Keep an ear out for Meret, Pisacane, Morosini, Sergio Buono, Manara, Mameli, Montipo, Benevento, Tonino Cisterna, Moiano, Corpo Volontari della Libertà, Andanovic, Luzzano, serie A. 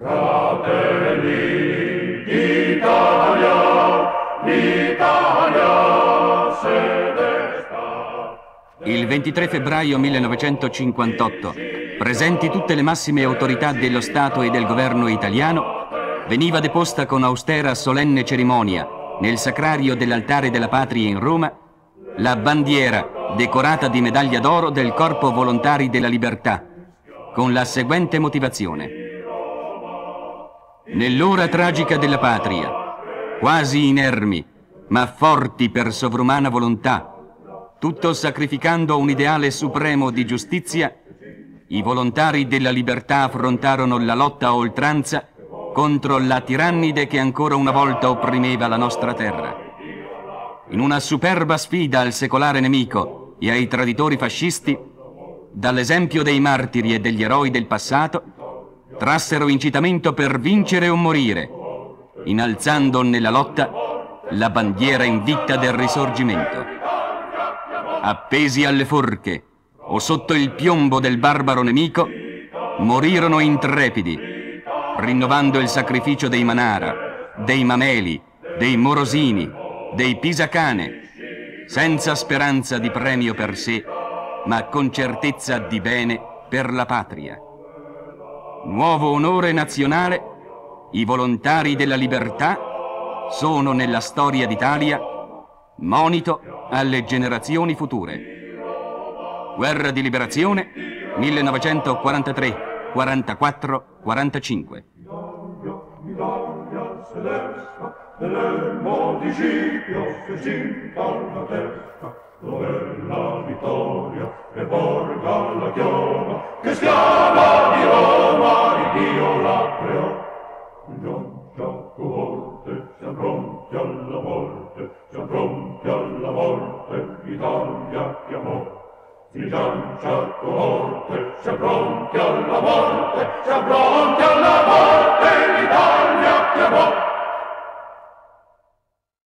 Fratelli d'Italia, l'Italia sede sta. Il 23 febbraio 1958, presenti tutte le massime autorità dello Stato e del governo italiano, veniva deposta con austera solenne cerimonia nel sacrario dell'altare della patria in Roma la bandiera decorata di medaglia d'oro del Corpo Volontari della Libertà, con la seguente motivazione. Nell'ora tragica della patria, quasi inermi, ma forti per sovrumana volontà, tutto sacrificando un ideale supremo di giustizia, i volontari della libertà affrontarono la lotta a oltranza contro la tirannide che ancora una volta opprimeva la nostra terra. In una superba sfida al secolare nemico e ai traditori fascisti, dall'esempio dei martiri e degli eroi del passato, trassero incitamento per vincere o morire, innalzando nella lotta la bandiera invitta del risorgimento. Appesi alle forche o sotto il piombo del barbaro nemico, morirono intrepidi, rinnovando il sacrificio dei Manara, dei Mameli, dei Morosini, dei Pisacane, senza speranza di premio per sé, ma con certezza di bene per la patria. Nuovo onore nazionale, i volontari della libertà sono nella storia d'Italia monito alle generazioni future. Guerra di liberazione 1943, 44, 45. Dove la vittoria che porga la chioma, che schiava di Roma di Dio la creò. Non c'ho coorte, siamo pronti alla morte, siamo pronti alla morte, l'Italia chiamò. Non c'ho coorte, siamo pronti alla morte, siamo pronti alla morte, l'Italia chiamò.